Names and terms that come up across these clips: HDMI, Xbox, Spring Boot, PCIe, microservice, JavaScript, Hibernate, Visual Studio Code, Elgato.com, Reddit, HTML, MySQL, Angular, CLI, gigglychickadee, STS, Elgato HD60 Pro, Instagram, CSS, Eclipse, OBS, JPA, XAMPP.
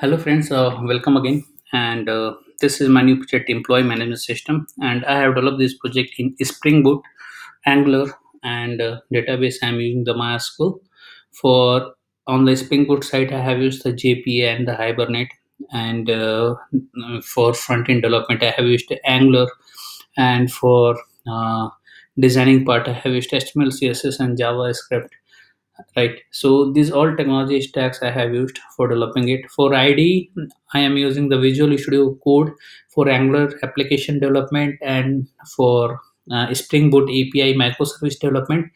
Hello friends, welcome again, and this is my new project, employee management system, and I have developed this project in Spring Boot, Angular, and database I am using the MySQL. For on the Spring Boot side I have used the JPA and the Hibernate, and for front-end development I have used Angular, and for designing part I have used HTML, CSS and JavaScript. Right, so these all technology stacks I have used for developing it. For IDE, I am using the Visual Studio Code for Angular application development, and for Spring Boot API microservice development,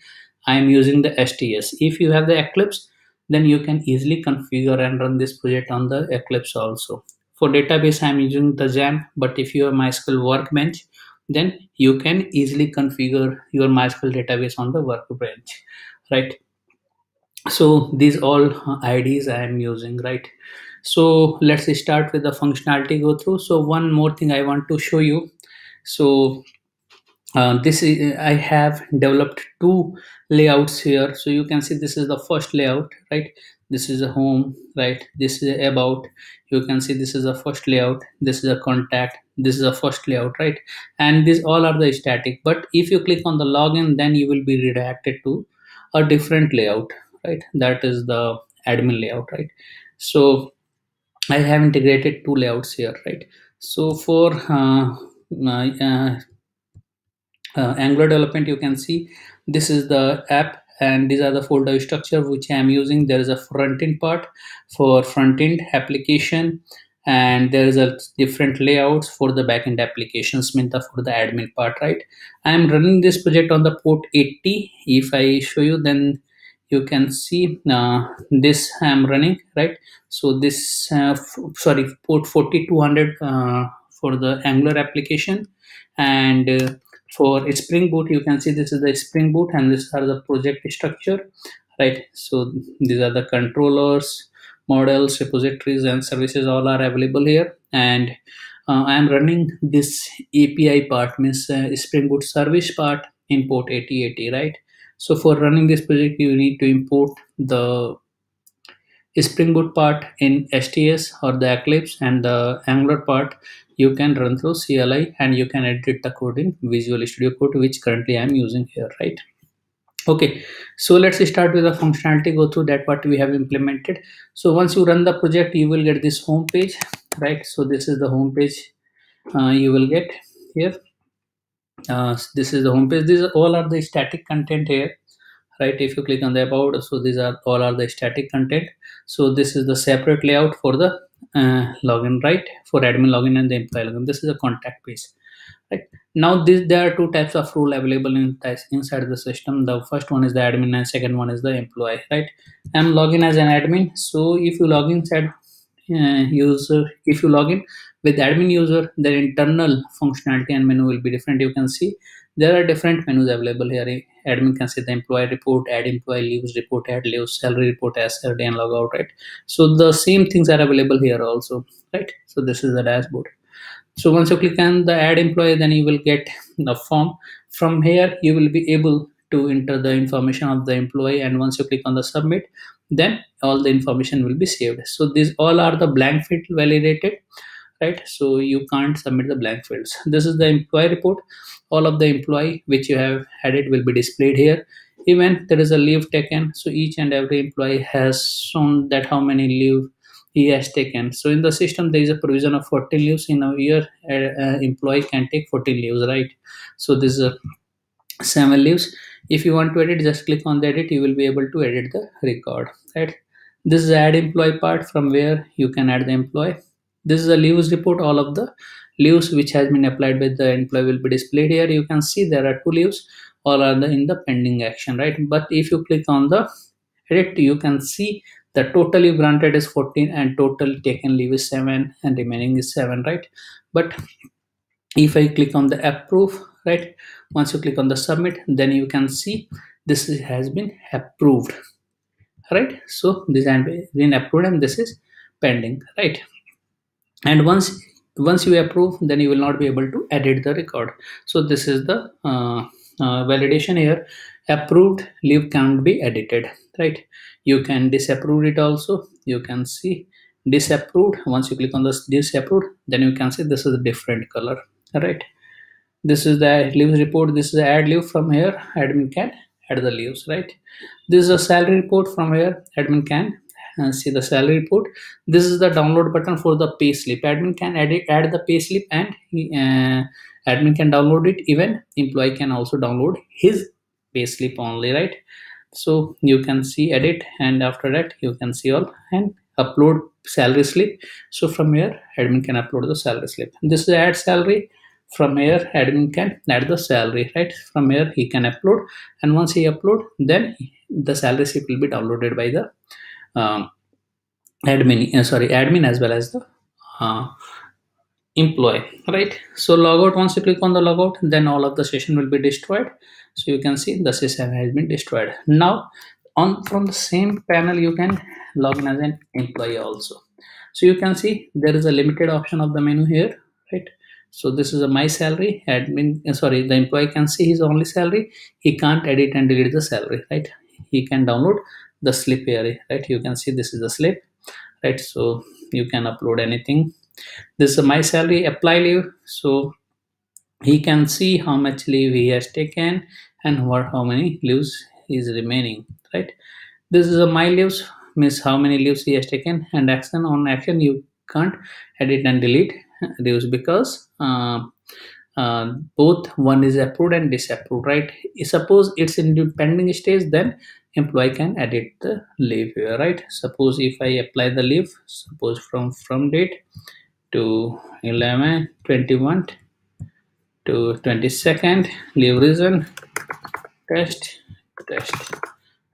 I am using the STS. If you have the Eclipse, then you can easily configure and run this project on the Eclipse also. For database, I am using the XAMPP, but if you have MySQL Workbench, then you can easily configure your MySQL database on the Workbench, right? So these all IDs I am using, right? So let's start with the functionality go through. So one more thing I want to show you. So this is, I have developed two layouts here. So you can see this is the first layout, right? This is a home, right? This is about. You can see this is the first layout. This is a contact. This is the first layout, right? And these all are the static. But if you click on the login, then you will be redirected to a different layout, right? That is the admin layout, right? So I have integrated two layouts here, right? So for Angular development, you can see this is the app, and these are the folder structure which I am using. There is a front end part for front end application, and there is a different layouts for the backend applications, means for the admin part, right? I am running this project on the port 80. If I show you, then you can see this I am running, right? So this sorry, port 4200 for the Angular application, and for Spring Boot you can see this is the Spring Boot, and these are the project structure, right? So these are the controllers, models, repositories and services, all are available here. And I am running this API part, means Spring Boot service part in port 8080, right? So for running this project, you need to import the Spring Boot part in STS or the Eclipse, and the Angular part you can run through CLI, and you can edit the code in Visual Studio Code, which currently I am using here, right? Okay, so let's start with the functionality go through that what we have implemented. So once you run the project, you will get this home page, right? So this is the home page you will get here. This is the home page. These all are the static content here, right? If you click on the about, so these are all are the static content. So this is the separate layout for the login, right? For admin login and the employee login. This is a contact page, right? Now this, there are two types of rule available inside the system. The first one is the admin and second one is the employee, right? I'm login as an admin. So if you log inside user, if you log in with admin user, their internal functionality and menu will be different. You can see there are different menus available here. Admin can see the employee report, add employee, leaves report, add leaves, salary report, assert and log out, right? So the same things are available here also, right? So this is the dashboard. So once you click on the add employee, then you will get the form. From here you will be able to enter the information of the employee, and once you click on the submit, then all the information will be saved. So these all are the blank field validated, right? So you can't submit the blank fields. This is the employee report. All of the employee which you have added will be displayed here. Even there is a leave taken, so each and every employee has shown that how many leave he has taken. So in the system there is a provision of 14 leaves in a year. Employee can take 14 leaves, right? So this is a 7 leaves. If you want to edit, just click on the edit, you will be able to edit the record, right? This is the add employee part, from where you can add the employee. This is the leaves report. All of the leaves which has been applied by the employee will be displayed here. You can see there are two leaves, all are in the pending action, right? But if you click on the edit, you can see the total leave granted is 14 and total taken leave is 7 and remaining is 7, right? But if I click on the approve, right, once you click on the submit, then you can see this has been approved, right? So this has been approved and this is pending, right? And once you approve, then you will not be able to edit the record. So this is the validation here. Approved leave can't be edited, right? You can disapprove it also. You can see disapproved. Once you click on this disapproved, then you can see this is a different color, right? This is the leaves report. This is the add leave. From here admin can add the leaves, right? This is a salary report. From here admin can see the salary report. This is the download button for the payslip. Admin can add the payslip, and admin can download it. Even employee can also download his payslip only, right? So you can see edit, and after that you can see all and upload salary slip. So from here admin can upload the salary slip. This is add salary. From here admin can add the salary, right? From here he can upload, and once he upload, then the salary slip will be downloaded by the admin as well as the employee, right? So logout. Once you click on the logout, then all of the session will be destroyed. So you can see the session has been destroyed. Now on from the same panel you can log in as an employee also. So you can see there is a limited option of the menu here, right? So this is a my salary. The employee can see his only salary. He can't edit and delete the salary, right? He can download the slip here, right? You can see this is the slip, right? So you can upload anything. This is my salary. Apply leave. So he can see how much leave he has taken and what how many leaves is remaining, right? This is a my leaves, means how many leaves he has taken. And action. On action you can't edit and delete leaves because both one is approved and disapproved, right? Suppose it's in the pending stage, then employee can edit the leave here, right? Suppose if I apply the leave, suppose from date to 11 21 to 22nd, leave reason test,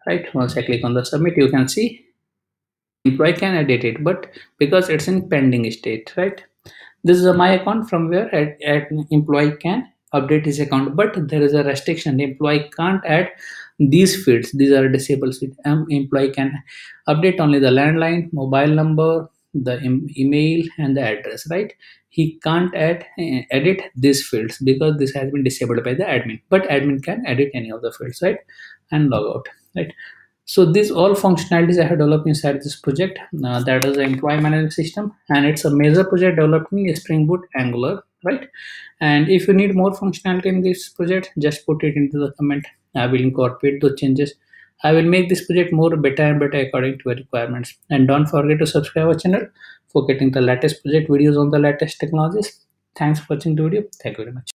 right? Once I click on the submit, you can see employee can edit it, but because it's in pending state, right? This is a my account. From where employee can update his account, but there is a restriction. The employee can't add these fields. These are disabled fields. Employee can update only the landline, mobile number, the email and the address, right? He can't edit these fields because this has been disabled by the admin, but admin can edit any of the fields, right? And log out, right? So these all functionalities I have developed inside this project, that is the employee management system, and it's a major project developed in Spring Boot Angular, right? And if you need more functionality in this project, just put it into the comment. I will incorporate those changes. I will make this project more better and better according to your requirements. And don't forget to subscribe our channel for getting the latest project videos on the latest technologies. Thanks for watching the video. Thank you very much.